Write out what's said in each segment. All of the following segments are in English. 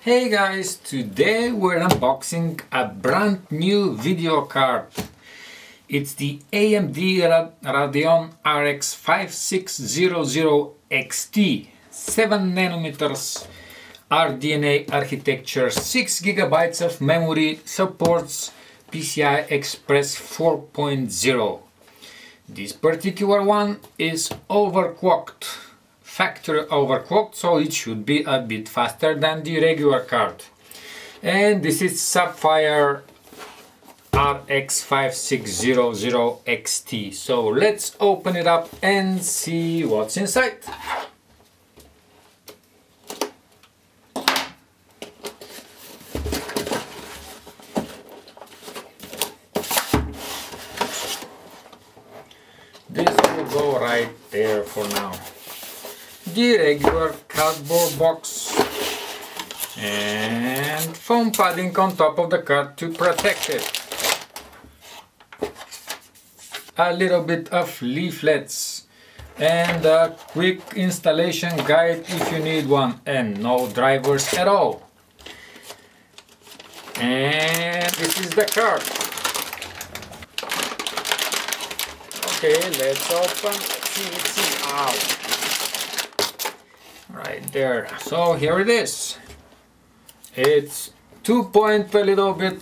Hey guys, today we're unboxing a brand new video card. It's the AMD Radeon RX 5600 XT 7nm RDNA architecture, 6GB of memory, supports PCI Express 4.0. This particular one is overclocked. Factory overclocked, so it should be a bit faster than the regular card. And this is Sapphire RX 5600 XT. So let's open it up and see what's inside. This will go right there for now. The regular cardboard box and foam padding on top of the card to protect it. A little bit of leaflets and a quick installation guide if you need one, and no drivers at all. And this is the card. Okay, let's open. See. Ow. Right there. So here it is. It's 2-point a little bit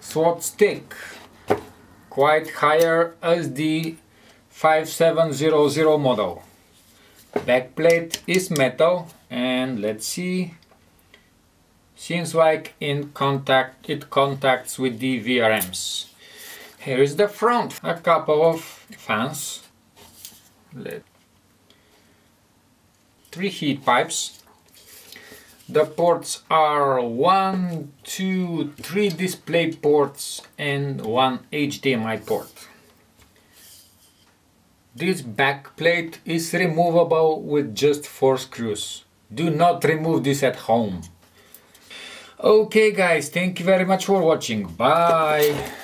swap stick, quite higher as the 5700 model. Backplate is metal, and let's see. Seems like it contacts with the VRMs. Here is the front. A couple of fans. Three heat pipes. The ports are 1, 2, 3 display ports and 1 HDMI port. This back plate is removable with just 4 screws. Do not remove this at home. Okay guys, thank you very much for watching. Bye.